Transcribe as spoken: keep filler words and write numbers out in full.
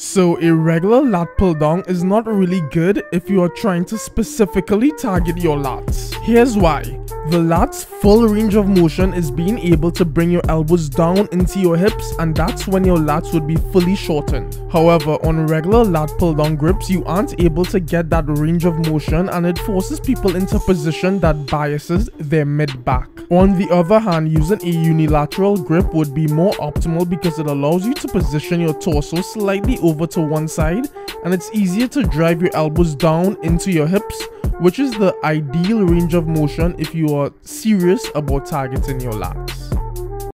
So a regular lat pull down is not really good if you are trying to specifically target your lats. Here's why. The lat's full range of motion is being able to bring your elbows down into your hips, and that's when your lats would be fully shortened. However, on regular lat pull down grips, you aren't able to get that range of motion, and it forces people into position that biases their mid back. On the other hand, using a unilateral grip would be more optimal because it allows you to position your torso slightly over to one side, and it's easier to drive your elbows down into your hips, which is the ideal range of motion if you are serious about targeting your lats.